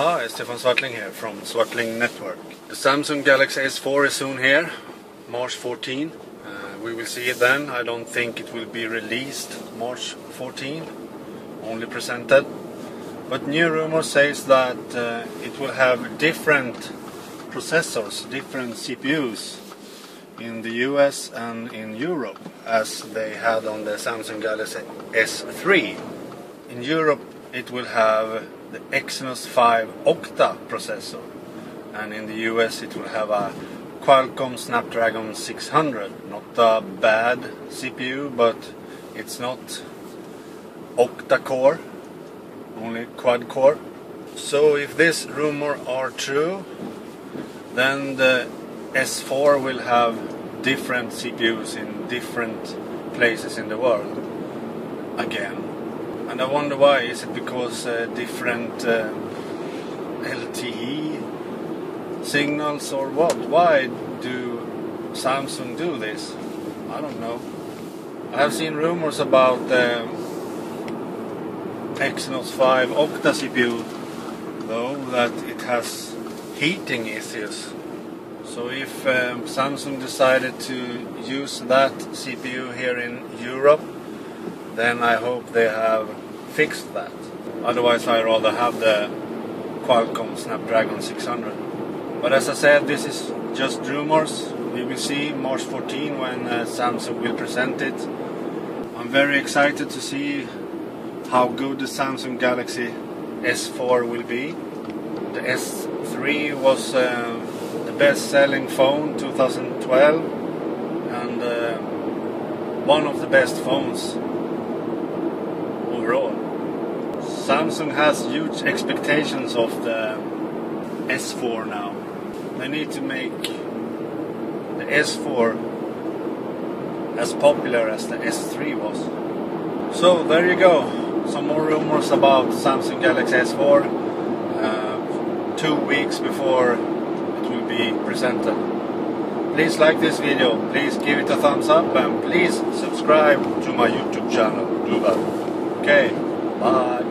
Hi, Stefan Svartling here from Svartling Network. The Samsung Galaxy S4 is soon here, March 14. We will see it then. I don't think it will be released March 14, only presented. But new rumor says that it will have different processors, different CPUs in the US and in Europe as they had on the Samsung Galaxy S3. In Europe it will have the Exynos 5 Octa processor, and in the US it will have a Qualcomm Snapdragon 600. Not a bad CPU, but it's not octa-core, only quad-core. So if this rumor are true, then the S4 will have different CPUs in different places in the world again. And I wonder why. Is it because different LTE signals or what? Why do Samsung do this? I don't know. I have seen rumors about the Exynos 5 Octa CPU, though, that it has heating issues. So if Samsung decided to use that CPU here in Europe, then I hope they have fixed that. Otherwise I rather have the Qualcomm Snapdragon 600. But as I said, this is just rumors. We will see March 14 when Samsung will present it. I'm very excited to see how good the Samsung Galaxy S4 will be. The S3 was the best-selling phone 2012 and one of the best phones. Samsung has huge expectations of the S4 now. They need to make the S4 as popular as the S3 was. So there you go, some more rumors about Samsung Galaxy S4 2 weeks before it will be presented. Please like this video, please give it a thumbs up, and please subscribe to my YouTube channel. Do that. Okay, bye.